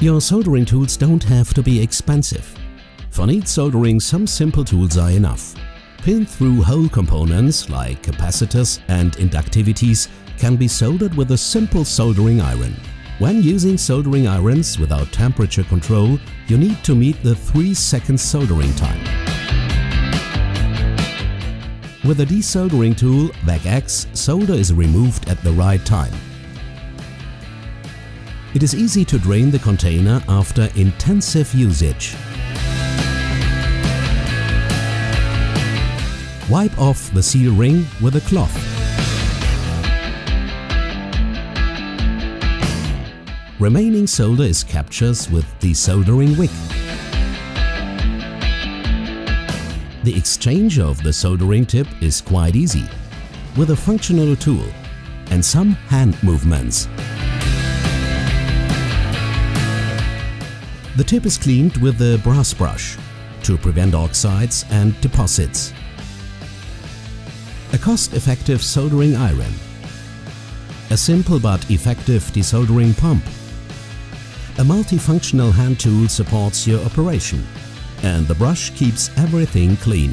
Your soldering tools don't have to be expensive. For neat soldering, some simple tools are enough. Pin-through hole components like capacitors and inductivities can be soldered with a simple soldering iron. When using soldering irons without temperature control, you need to meet the 3-second soldering time. With a desoldering tool, VAC X, solder is removed at the right time. It is easy to drain the container after intensive usage. Wipe off the seal ring with a cloth. Remaining solder is captured with the soldering wick. The exchange of the soldering tip is quite easy, with a functional tool and some hand movements. The tip is cleaned with a brass brush to prevent oxides and deposits. A cost-effective soldering iron, a simple but effective desoldering pump, a multifunctional hand tool supports your operation, and the brush keeps everything clean.